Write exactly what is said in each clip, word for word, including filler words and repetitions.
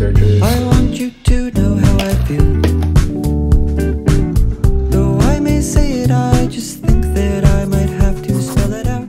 researchers. I want you to know how I feel. Though I may say it, I just think that I might have to spell it out.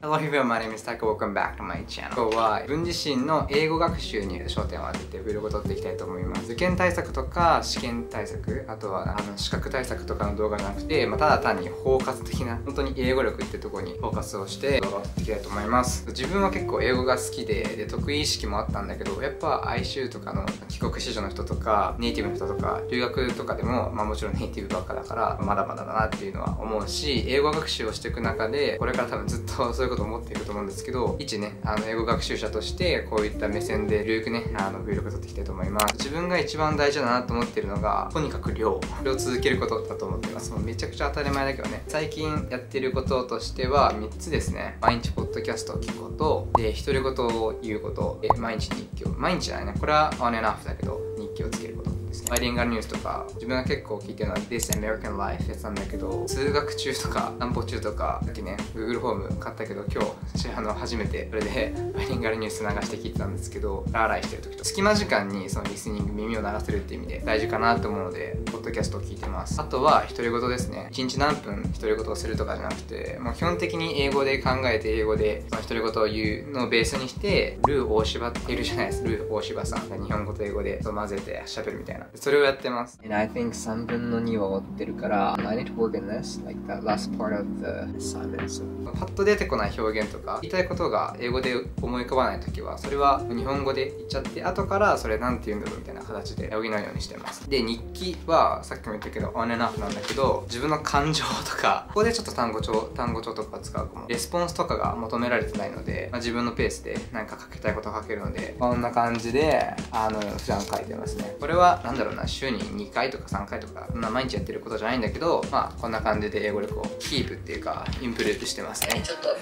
Hello everyone, my name is Taka. Welcome back to my channel. 今日は自分自身の英語学習に焦点を当てて Vlog を撮っていきたいと思います。受験対策とか試験対策、あとはあの資格対策とかの動画じゃなくて、まあ、ただ単に包括的な、本当に英語力ってとこにフォーカスをして動画を撮っていきたいと思います。自分は結構英語が好きで、で得意意識もあったんだけど、やっぱ アイシーユー とかの帰国子女の人とか、ネイティブの人とか、留学とかでも、まあもちろんネイティブばっかだから、まだまだだなっていうのは思うし、英語学習をしていく中で、これから多分ずっとそういうこと思っていると思うんですけど、一ね、あの英語学習者としてこういった目線でゆるくね、あの Vlog 撮っていきたいと思います。自分が一番大事だなと思ってるのが、とにかく量量を続けることだと思ってます。もうめちゃくちゃ当たり前だけどね、最近やってることとしてはみっつですね。毎日ポッドキャストを聞くこと、で独り言を言うこと、で毎日日記を、毎日じゃないね、これはワンエンドハーフだけど日記をつけることですね。バイリンガルニュースとか、自分が結構聞いてるのは This American Life やつなんだけど、通学中とか散歩中とか、さっきね Google Home 買ったけど、今日あの初めてそれでバイリンガルニュース流して聞いてたんですけど、ラララしてる時と隙間時間にそのリスニング、耳を鳴らせるっていう意味で大事かなと思うので、ポッドキャストを聞いてます。あとは独り言ですね。いちにち何分独り言をするとかじゃなくて、もう基本的に英語で考えて、英語でその独り言を言うのをベースにして、ルー大柴っているじゃないですか。ルー大柴さんが日本語と英語で混ぜてしゃべるみたいな、それをやってます。 And I think さんぶんのには終わってるから、 I need to work in this, like that last part of the assignment. パッと出てこない表現とか言いたいことが英語で思い浮かばないときは、それは日本語で言っちゃって、後からそれなんて言うんだろうみたいな形で補うようにしてます。で日記はさっきも言ったけど on and off なんだけど、自分の感情とか、ここでちょっと単語帳単語帳とか使うかも、レスポンスとかが求められてないので、まあ、自分のペースで何か書きたいことを書けるので、こんな感じであの普段書いてますね。これはなんだろうな、週ににかいとかさんかいとか、まあ、毎日やってることじゃないんだけど、まあこんな感じで英語力をキープっていうかインプルーブしてますね。ちょっとあ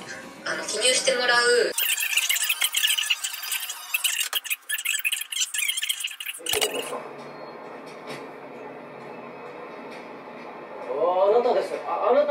の記入してもらう。あなたです。あ、あなた。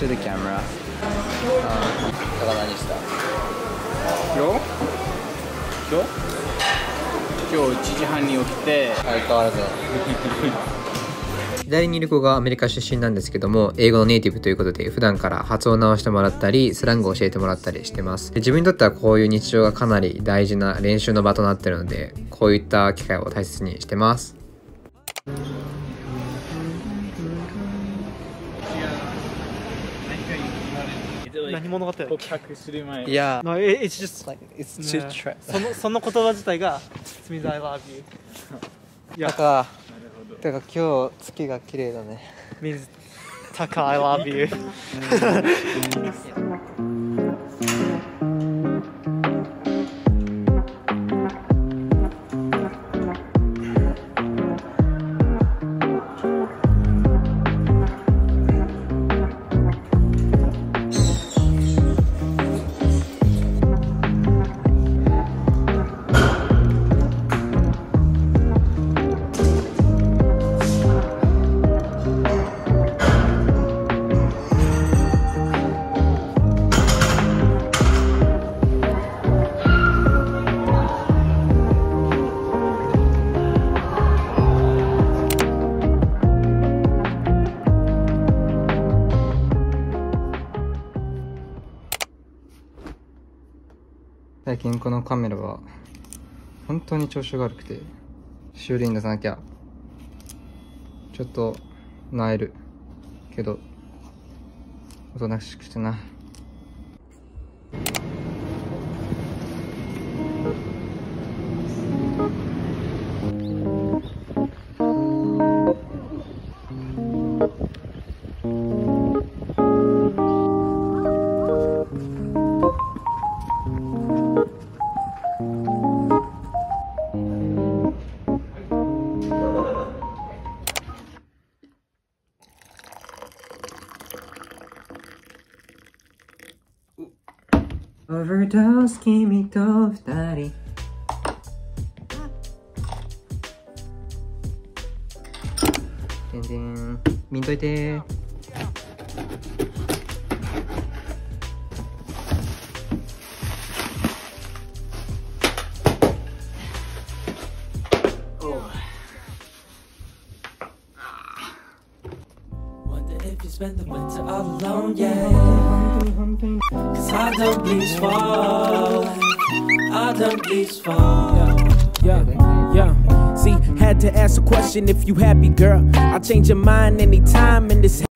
To the camera. Um, Yo? Yo? 今日いちじはんに起きて、相変わらず左にいる子がアメリカ出身なんですけども、英語のネイティブということで、普段から発音直してもらったり、スラングを教えてもらったりしてます。で自分にとってはこういう日常がかなり大事な練習の場となっているので、こういった機会を大切にしてます。何物語だよ。いや、その言葉自体が、It means I love you だからだから今日月が綺麗だね。水高 I love you。 最近このカメラは本当に調子が悪くて修理に出さなきゃちょっと萎えるけどおとなしくしてな。オーバードース君と二人。全然見んといて。Yeah, yeah. See, had to ask a question if you happy, girl. I'll change your mind anytime in this